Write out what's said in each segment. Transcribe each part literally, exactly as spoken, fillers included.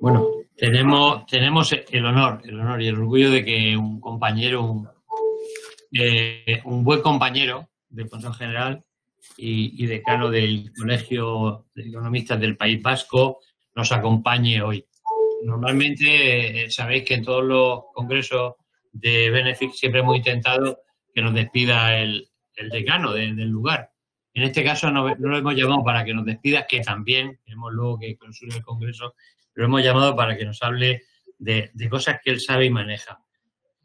Bueno, tenemos, tenemos el honor, el honor y el orgullo de que un compañero, un, eh, un buen compañero del Consejo General y, y decano del Colegio de Economistas del País Vasco nos acompañe hoy. Normalmente eh, sabéis que en todos los congresos de B N F I X siempre hemos intentado que nos despida el, el decano de, del lugar. En este caso no, no lo hemos llamado para que nos despida, que también tenemos luego que clausura el congreso, lo hemos llamado para que nos hable de, de cosas que él sabe y maneja.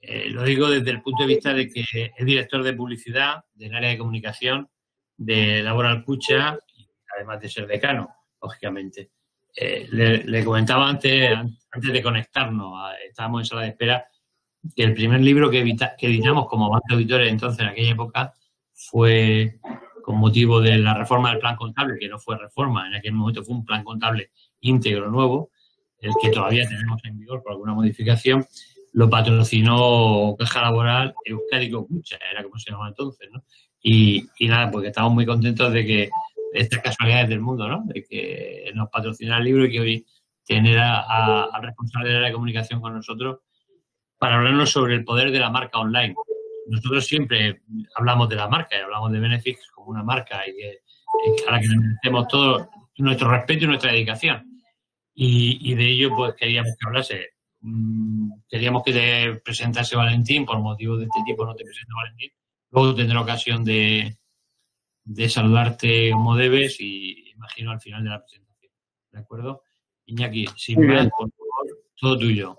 Eh, lo digo desde el punto de vista de que es director de publicidad del área de comunicación de Laboral Kutxa, además de ser decano, lógicamente. Eh, le, le comentaba antes, antes de conectarnos, a, estábamos en sala de espera, que el primer libro que, evita, que editamos como banca de auditores entonces en aquella época fue con motivo de la reforma del plan contable, que no fue reforma, en aquel momento fue un plan contable íntegro nuevo, el que todavía tenemos en vigor por alguna modificación, lo patrocinó Caja Laboral Euskadiko Kutxa, era como se llamaba entonces, ¿no? Y, y nada, porque estamos muy contentos de que estas casualidades del mundo, ¿no? De que nos patrocina el libro y que hoy tener al responsable de la área de comunicación con nosotros para hablarnos sobre el poder de la marca online. Nosotros siempre hablamos de la marca y hablamos de B N F I X como una marca y que, a la que merecemos todo nuestro respeto y nuestra dedicación. Y, y de ello pues queríamos que hablase. Queríamos que te presentase Valentín, por motivos de este tipo no te presento Valentín. Luego tendré ocasión de, de saludarte como debes y imagino al final de la presentación. ¿De acuerdo? Iñaki, sin más, por favor, todo tuyo.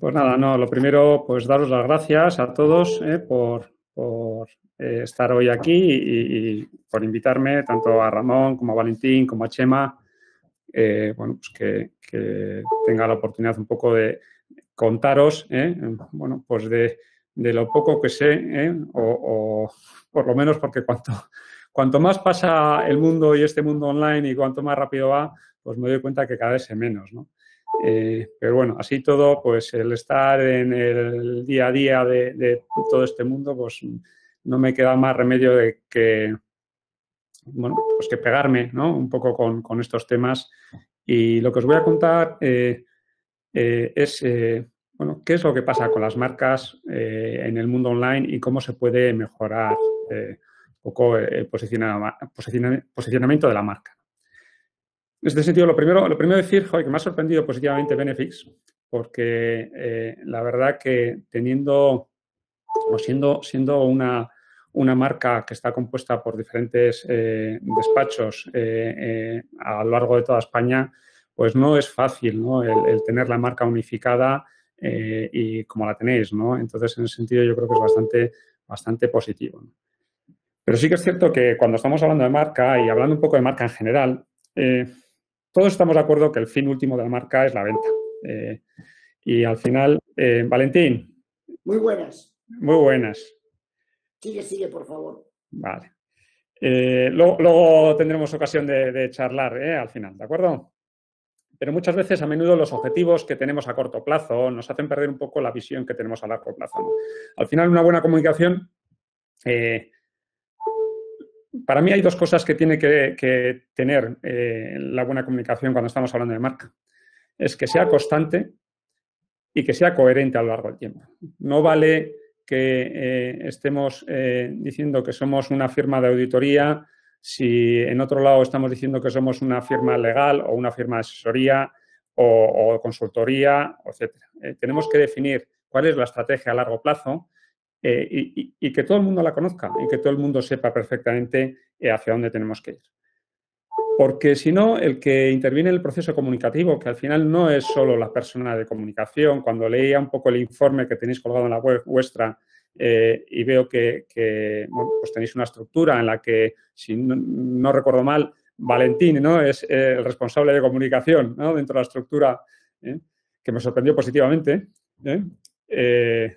Pues nada, no, lo primero, pues daros las gracias a todos eh, por, por eh, estar hoy aquí y, y por invitarme, tanto a Ramón como a Valentín, como a Txema, eh, bueno, pues que, que tenga la oportunidad un poco de contaros, eh, bueno, pues de, de lo poco que sé, eh, o, o por lo menos porque cuanto, cuanto más pasa el mundo y este mundo online y cuanto más rápido va, pues me doy cuenta que cada vez sé menos, ¿no? Eh, pero bueno, así todo, pues el estar en el día a día de, de todo este mundo, pues no me queda más remedio de que, bueno, pues que pegarme, ¿no? Un poco con, con estos temas. Y lo que os voy a contar eh, eh, es, eh, bueno, qué es lo que pasa con las marcas eh, en el mundo online y cómo se puede mejorar eh, un poco el posiciona, posiciona, posicionamiento de la marca. En este sentido, lo primero, lo primero decir, joder, que me ha sorprendido positivamente B N F I X, porque eh, la verdad que teniendo o siendo, siendo una, una marca que está compuesta por diferentes eh, despachos eh, eh, a lo largo de toda España, pues no es fácil, ¿no? El, el tener la marca unificada eh, y como la tenéis, ¿no? Entonces, en ese sentido, yo creo que es bastante, bastante positivo, ¿no? Pero sí que es cierto que cuando estamos hablando de marca y hablando un poco de marca en general, eh, todos estamos de acuerdo que el fin último de la marca es la venta. Eh, y al final, eh, Valentín. Muy buenas. Muy buenas. Sigue, sigue, por favor. Vale. Eh, luego, luego tendremos ocasión de, de charlar eh, al final, ¿de acuerdo? Pero muchas veces, a menudo, los objetivos que tenemos a corto plazo nos hacen perder un poco la visión que tenemos a largo plazo, ¿no? Al final, una buena comunicación... Eh, Para mí hay dos cosas que tiene que, que tener eh, la buena comunicación cuando estamos hablando de marca. Es que sea constante y que sea coherente a lo largo del tiempo. No vale que eh, estemos eh, diciendo que somos una firma de auditoría si en otro lado estamos diciendo que somos una firma legal o una firma de asesoría o, o consultoría, etcétera. Eh, tenemos que definir cuál es la estrategia a largo plazo. Eh, y, y que todo el mundo la conozca y que todo el mundo sepa perfectamente eh, hacia dónde tenemos que ir. Porque si no, el que interviene en el proceso comunicativo, que al final no es solo la persona de comunicación, cuando leía un poco el informe que tenéis colgado en la web vuestra eh, y veo que, que bueno, pues tenéis una estructura en la que, si no, no recuerdo mal, Valentín, ¿no? Es eh, el responsable de comunicación, ¿no? Dentro de la estructura, ¿eh? Que me sorprendió positivamente, ¿eh? Eh,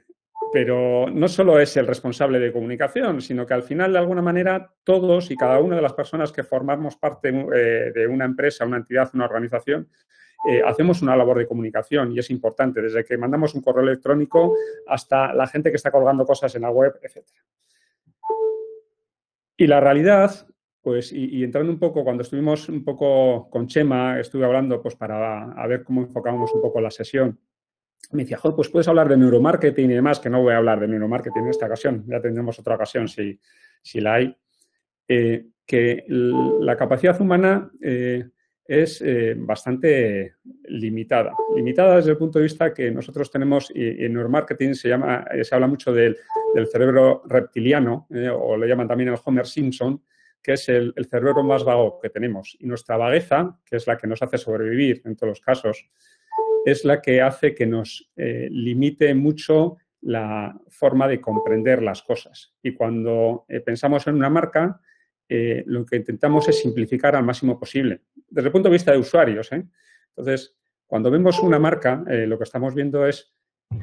Pero no solo es el responsable de comunicación, sino que al final, de alguna manera, todos y cada una de las personas que formamos parte eh, de una empresa, una entidad, una organización, eh, hacemos una labor de comunicación y es importante, desde que mandamos un correo electrónico hasta la gente que está colgando cosas en la web, etcétera. Y la realidad, pues, y, y entrando un poco, cuando estuvimos un poco con Txema, estuve hablando pues para a ver cómo enfocábamos un poco la sesión. Me decía, joder, pues puedes hablar de neuromarketing y demás, que no voy a hablar de neuromarketing en esta ocasión, ya tendremos otra ocasión si, si la hay. Eh, que la capacidad humana eh, es eh, bastante limitada. Limitada desde el punto de vista que nosotros tenemos, y, y en neuromarketing se llama, se habla mucho del, del cerebro reptiliano, eh, o le llaman también el Homer Simpson, que es el, el cerebro más vago que tenemos. Y nuestra vagueza, que es la que nos hace sobrevivir en todos los casos, es la que hace que nos eh, limite mucho la forma de comprender las cosas. Y cuando eh, pensamos en una marca, eh, lo que intentamos es simplificar al máximo posible, desde el punto de vista de usuarios, ¿eh? Entonces, cuando vemos una marca, eh, lo que estamos viendo es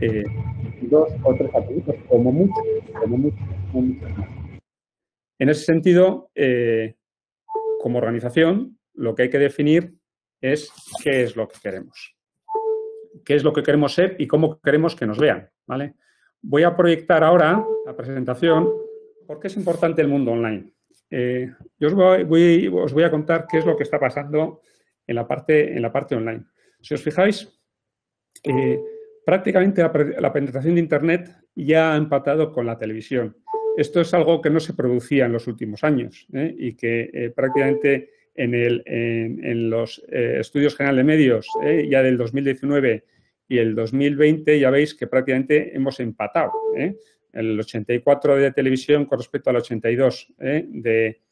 eh, dos o tres atributos, como mucho, como mucho, como mucho. En ese sentido, eh, como organización, lo que hay que definir es qué es lo que queremos. Qué es lo que queremos ser y cómo queremos que nos vean, ¿vale? Voy a proyectar ahora la presentación porque es importante el mundo online. Eh, yo os voy, voy, os voy a contar qué es lo que está pasando en la parte, en la parte online. Si os fijáis, eh, prácticamente la, la penetración de Internet ya ha empatado con la televisión. Esto es algo que no se producía en los últimos años, ¿eh? Y que eh, prácticamente... En, el, en, en los eh, Estudios Generales de Medios, eh, ya del dos mil diecinueve y el dos mil veinte, ya veis que prácticamente hemos empatado, ¿eh? El ochenta y cuatro de televisión con respecto al ochenta y dos eh, de,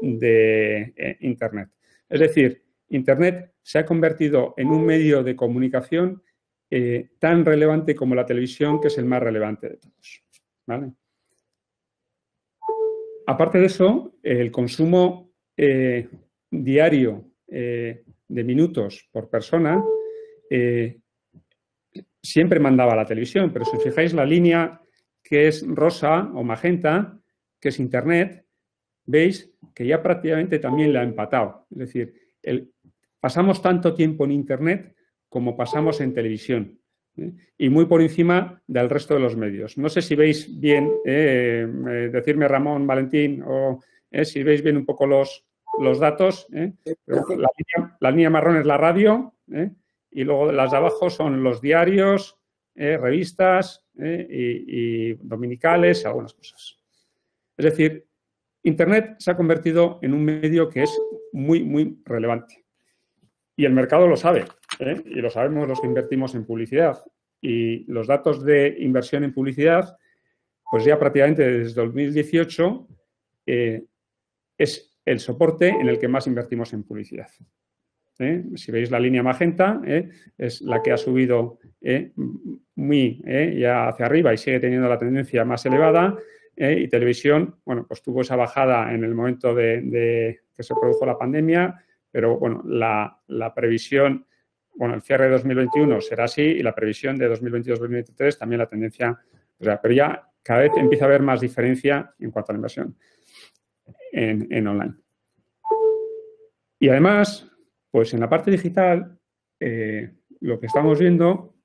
de eh, Internet. Es decir, Internet se ha convertido en un medio de comunicación eh, tan relevante como la televisión, que es el más relevante de todos, ¿vale? Aparte de eso, el consumo... Eh, diario eh, de minutos por persona, eh, siempre mandaba la televisión, pero si os fijáis la línea que es rosa o magenta, que es Internet, veis que ya prácticamente también la ha empatado. Es decir, el, pasamos tanto tiempo en Internet como pasamos en televisión, ¿eh? Y muy por encima del resto de los medios. No sé si veis bien, eh, eh, decirme Ramón, Valentín, o eh, si veis bien un poco los... los datos, ¿eh? Pero la, línea, la línea marrón es la radio, ¿eh? Y luego las de abajo son los diarios, ¿eh? Revistas, ¿eh? Y, y dominicales y algunas cosas. Es decir, Internet se ha convertido en un medio que es muy, muy relevante. Y el mercado lo sabe, ¿eh? Y lo sabemos los que invertimos en publicidad. Y los datos de inversión en publicidad, pues ya prácticamente desde dos mil dieciocho eh, es... el soporte en el que más invertimos en publicidad. ¿Eh? Si veis la línea magenta, ¿eh? Es la que ha subido ¿eh? muy ¿eh? ya hacia arriba y sigue teniendo la tendencia más elevada. ¿eh? Y televisión, bueno, pues tuvo esa bajada en el momento de, de que se produjo la pandemia, pero bueno, la, la previsión, bueno, el cierre de dos mil veintiuno será así y la previsión de dos mil veintidós dos mil veintitrés también la tendencia, o sea, pero ya cada vez empieza a haber más diferencia en cuanto a la inversión. En, en online. Y además, pues en la parte digital, eh, lo que estamos viendo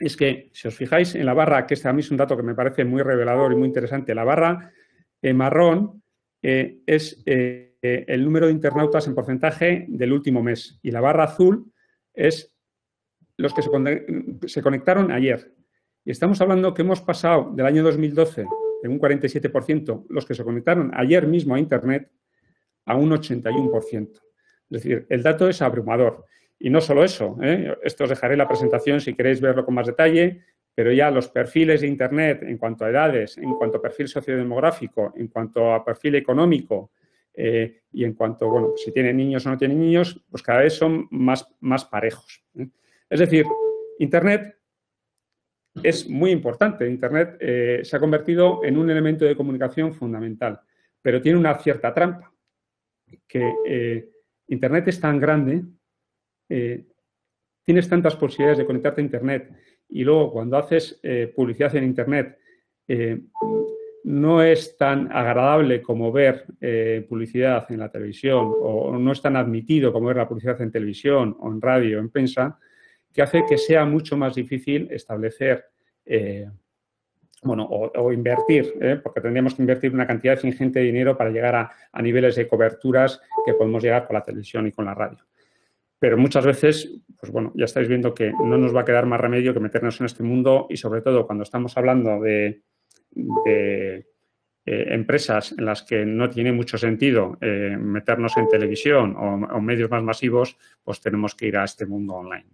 es que, si os fijáis en la barra, que este a mí es un dato que me parece muy revelador y muy interesante, la barra eh, marrón eh, es eh, el número de internautas en porcentaje del último mes y la barra azul es los que se, se conectaron ayer. Y estamos hablando que hemos pasado del año dos mil doce... de un cuarenta y siete por ciento los que se conectaron ayer mismo a Internet, a un ochenta y uno por ciento. Es decir, el dato es abrumador. Y no solo eso, ¿eh? Esto os dejaré en la presentación si queréis verlo con más detalle, pero ya los perfiles de Internet en cuanto a edades, en cuanto a perfil sociodemográfico, en cuanto a perfil económico eh, y en cuanto, bueno, si tienen niños o no tienen niños, pues cada vez son más, más parejos, ¿eh? Es decir, Internet... es muy importante. Internet eh, se ha convertido en un elemento de comunicación fundamental, pero tiene una cierta trampa, que eh, Internet es tan grande, eh, tienes tantas posibilidades de conectarte a Internet y luego cuando haces eh, publicidad en Internet eh, no es tan agradable como ver eh, publicidad en la televisión o no es tan admitido como ver la publicidad en televisión o en radio, en prensa, que hace que sea mucho más difícil establecer eh, bueno, o, o invertir, ¿eh? Porque tendríamos que invertir una cantidad ingente de dinero para llegar a, a niveles de coberturas que podemos llegar con la televisión y con la radio. Pero muchas veces, pues bueno, ya estáis viendo que no nos va a quedar más remedio que meternos en este mundo, y sobre todo cuando estamos hablando de, de eh, empresas en las que no tiene mucho sentido eh, meternos en televisión o, o medios más masivos, pues tenemos que ir a este mundo online.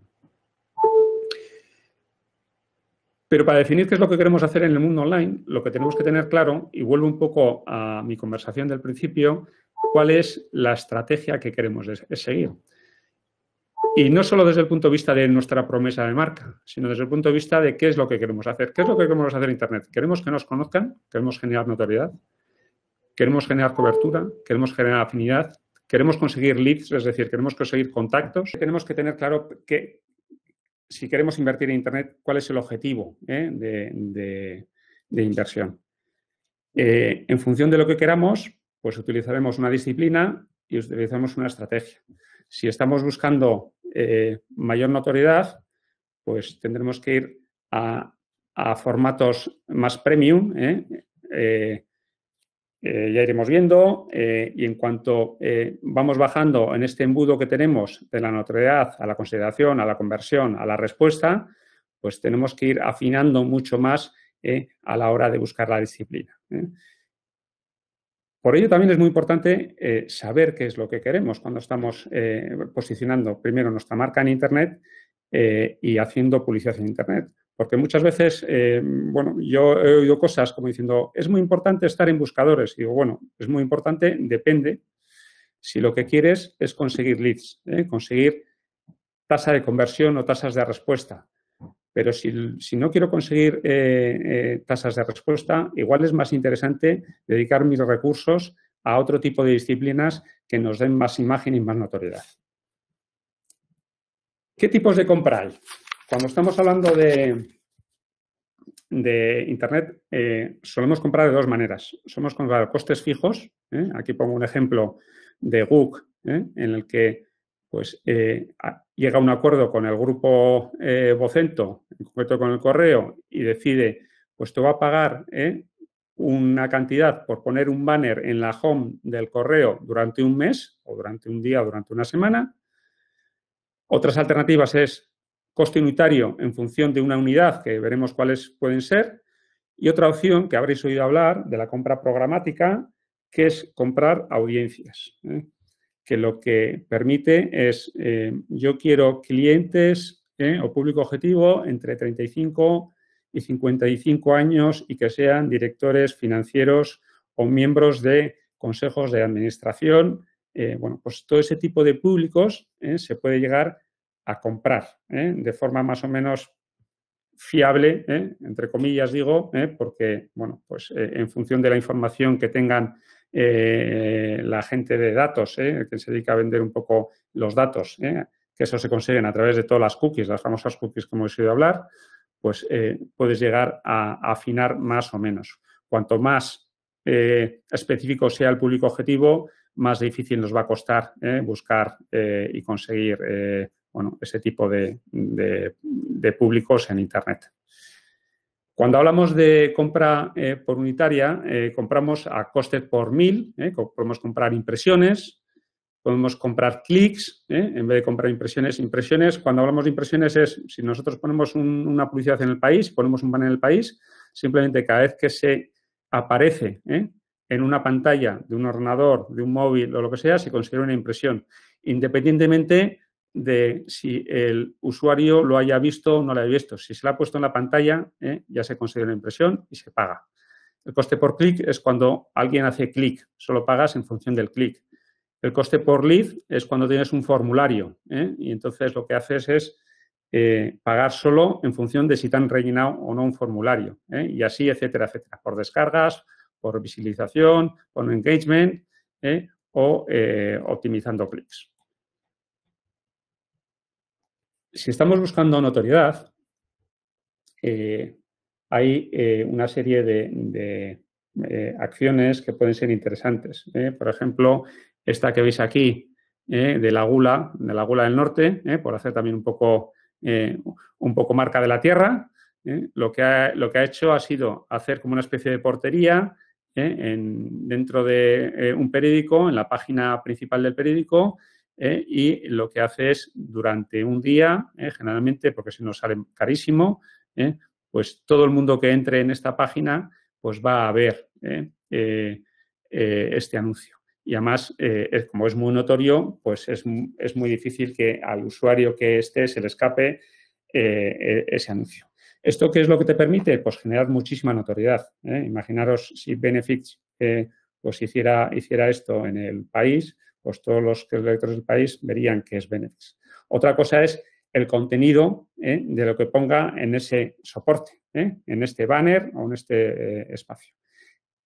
Pero para definir qué es lo que queremos hacer en el mundo online, lo que tenemos que tener claro, y vuelvo un poco a mi conversación del principio, cuál es la estrategia que queremos seguir. Y no solo desde el punto de vista de nuestra promesa de marca, sino desde el punto de vista de qué es lo que queremos hacer. ¿Qué es lo que queremos hacer en Internet? ¿Queremos que nos conozcan? ¿Queremos generar notoriedad? ¿Queremos generar cobertura? ¿Queremos generar afinidad? ¿Queremos conseguir leads? Es decir, ¿queremos conseguir contactos? Tenemos que tener claro que... si queremos invertir en Internet, ¿cuál es el objetivo eh, de, de, de inversión? Eh, en función de lo que queramos, pues utilizaremos una disciplina y utilizaremos una estrategia. Si estamos buscando eh, mayor notoriedad, pues tendremos que ir a, a formatos más premium. Eh, eh, eh, ya iremos viendo. Eh, y en cuanto eh, vamos bajando en este embudo que tenemos de la notoriedad a la consideración, a la conversión, a la respuesta, pues tenemos que ir afinando mucho más eh, a la hora de buscar la disciplina. ¿eh? Por ello también es muy importante eh, saber qué es lo que queremos cuando estamos eh, posicionando primero nuestra marca en Internet eh, y haciendo publicidad en Internet. Porque muchas veces, eh, bueno, yo he oído cosas como diciendo, es muy importante estar en buscadores. Y digo, bueno, es muy importante, depende si lo que quieres es conseguir leads, ¿eh? Conseguir tasa de conversión o tasas de respuesta. Pero si, si no quiero conseguir eh, eh, tasas de respuesta, igual es más interesante dedicar mis recursos a otro tipo de disciplinas que nos den más imagen y más notoriedad. ¿Qué tipos de compra hay? Cuando estamos hablando de, de Internet, eh, solemos comprar de dos maneras. Solemos comprar costes fijos. ¿eh? Aquí pongo un ejemplo de G U C, ¿eh? en el que pues, eh, llega a un acuerdo con el grupo eh, Vocento, en concreto con el correo, y decide, pues te va a pagar ¿eh? una cantidad por poner un banner en la home del correo durante un mes, o durante un día, o durante una semana. Otras alternativas es coste unitario en función de una unidad, que veremos cuáles pueden ser. Y otra opción que habréis oído hablar de la compra programática, que es comprar audiencias, ¿eh? que lo que permite es, eh, yo quiero clientes ¿eh? o público objetivo entre treinta y cinco y cincuenta y cinco años y que sean directores financieros o miembros de consejos de administración. Eh, bueno, pues todo ese tipo de públicos ¿eh? se puede llegar a comprar ¿eh? de forma más o menos fiable, ¿eh? entre comillas digo, ¿eh? porque bueno, pues, eh, en función de la información que tengan eh, la gente de datos, ¿eh? que se dedica a vender un poco los datos, ¿eh? que eso se consiguen a través de todas las cookies, las famosas cookies que hemos oído hablar, pues eh, puedes llegar a, a afinar más o menos. Cuanto más eh, específico sea el público objetivo, más difícil nos va a costar ¿eh? buscar eh, y conseguir eh, bueno, ese tipo de, de, de públicos en Internet. Cuando hablamos de compra eh, por unitaria, eh, compramos a coste por mil, eh, podemos comprar impresiones, podemos comprar clics, eh, en vez de comprar impresiones, impresiones. Cuando hablamos de impresiones es, si nosotros ponemos un, una publicidad en el país, ponemos un banner en el país, simplemente cada vez que se aparece eh, en una pantalla de un ordenador, de un móvil o lo que sea, se considera una impresión, independientemente de si el usuario lo haya visto o no lo haya visto. Si se lo ha puesto en la pantalla, ¿eh? ya se considera una impresión y se paga. El coste por clic es cuando alguien hace clic, solo pagas en función del clic. El coste por lead es cuando tienes un formulario ¿eh? y entonces lo que haces es eh, pagar solo en función de si te han rellenado o no un formulario. ¿eh? Y así, etcétera, etcétera. Por descargas, por visibilización, por engagement ¿eh? o eh, optimizando clics. Si estamos buscando notoriedad, eh, hay eh, una serie de, de eh, acciones que pueden ser interesantes. ¿eh? Por ejemplo, esta que veis aquí eh, de la Gula, de la Gula del Norte, eh, por hacer también un poco, eh, un poco marca de la tierra, ¿eh? Lo que ha, lo que ha hecho ha sido hacer como una especie de portería ¿eh? en, dentro de eh, un periódico, en la página principal del periódico, ¿eh? y lo que hace es durante un día, ¿eh? generalmente, porque si no sale carísimo, ¿eh? pues todo el mundo que entre en esta página pues va a ver ¿eh? Eh, eh, este anuncio. Y además, eh, es, como es muy notorio, pues es, es muy difícil que al usuario que esté se le escape eh, ese anuncio. ¿Esto qué es lo que te permite? Pues generar muchísima notoriedad. ¿eh? Imaginaros si BNFIX eh, pues hiciera, hiciera esto en el país, pues todos los lectores del país verían que es BNFIX. Otra cosa es el contenido eh, de lo que ponga en ese soporte, eh, en este banner o en este eh, espacio.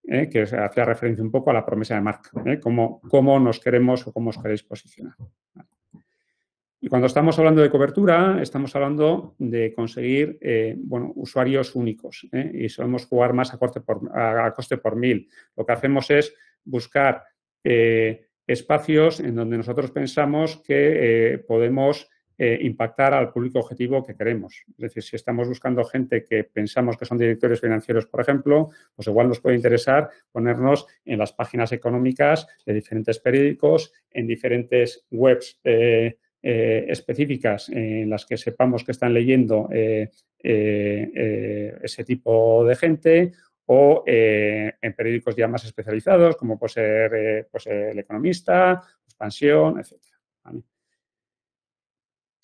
Eh, que hacía referencia un poco a la promesa de marca, eh, cómo, cómo nos queremos o cómo os queréis posicionar. Y cuando estamos hablando de cobertura, estamos hablando de conseguir eh, bueno, usuarios únicos eh, y solemos jugar más a, corte por, a, a coste por mil. Lo que hacemos es buscar eh, espacios en donde nosotros pensamos que eh, podemos eh, impactar al público objetivo que queremos. Es decir, si estamos buscando gente que pensamos que son directores financieros, por ejemplo, pues igual nos puede interesar ponernos en las páginas económicas de diferentes periódicos, en diferentes webs eh, eh, específicas en las que sepamos que están leyendo eh, eh, eh, ese tipo de gente, o eh, en periódicos ya más especializados como puede ser eh, pues El Economista, Expansión, etcétera. ¿Vale?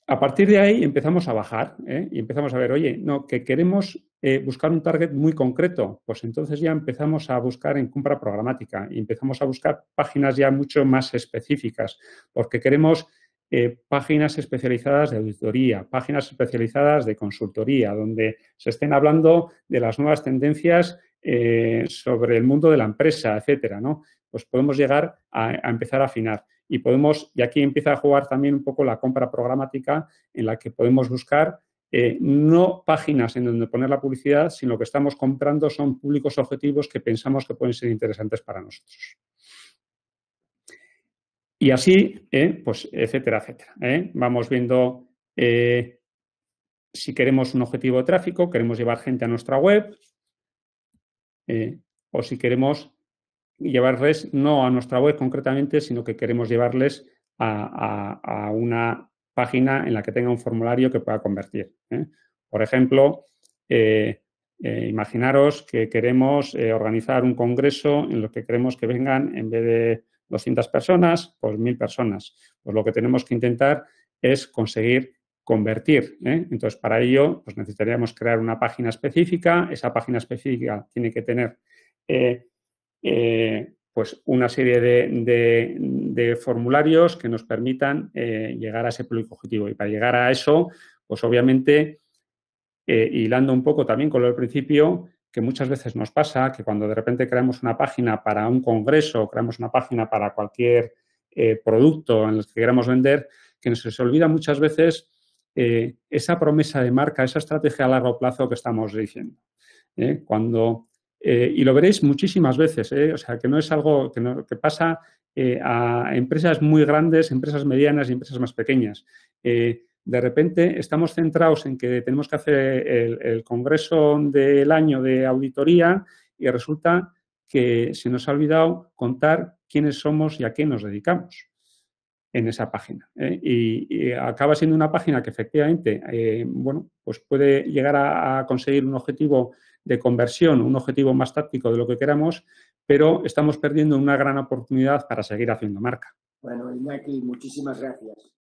A partir de ahí empezamos a bajar ¿eh? y empezamos a ver, oye, no, que queremos eh, buscar un target muy concreto, pues entonces ya empezamos a buscar en compra programática y empezamos a buscar páginas ya mucho más específicas, porque queremos eh, páginas especializadas de auditoría, páginas especializadas de consultoría, donde se estén hablando de las nuevas tendencias eh, sobre el mundo de la empresa, etcétera, ¿no? Pues podemos llegar a, a empezar a afinar. Y podemos, y aquí empieza a jugar también un poco la compra programática, en la que podemos buscar eh, no páginas en donde poner la publicidad, sino que estamos comprando son públicos objetivos que pensamos que pueden ser interesantes para nosotros. Y así, eh, pues, etcétera, etcétera. ¿eh? Vamos viendo eh, si queremos un objetivo de tráfico, queremos llevar gente a nuestra web, eh, o si queremos llevarles no a nuestra web concretamente, sino que queremos llevarles a, a, a una página en la que tenga un formulario que pueda convertir. ¿eh? Por ejemplo, eh, eh, imaginaros que queremos eh, organizar un congreso en lo que queremos que vengan, en vez de doscientas personas, pues mil personas. Pues lo que tenemos que intentar es conseguir convertir. ¿eh? Entonces, para ello, pues necesitaríamos crear una página específica. Esa página específica tiene que tener Eh, Eh, pues una serie de, de, de formularios que nos permitan eh, llegar a ese público objetivo. Y para llegar a eso, pues obviamente, eh, hilando un poco también con lo del principio, que muchas veces nos pasa que cuando de repente creamos una página para un congreso, creamos una página para cualquier eh, producto en el que queramos vender, que nos olvida muchas veces eh, esa promesa de marca, esa estrategia a largo plazo que estamos diciendo. ¿eh? Cuando Eh, y lo veréis muchísimas veces, ¿eh? o sea, que no es algo que, no, que pasa eh, a empresas muy grandes, empresas medianas y empresas más pequeñas. Eh, de repente estamos centrados en que tenemos que hacer el, el congreso del año de auditoría y resulta que se nos ha olvidado contar quiénes somos y a qué nos dedicamos en esa página. ¿eh? Y, y acaba siendo una página que efectivamente, eh, bueno, pues puede llegar a, a conseguir un objetivo de conversión, un objetivo más táctico de lo que queramos, pero estamos perdiendo una gran oportunidad para seguir haciendo marca. Bueno, Iñaki, muchísimas gracias.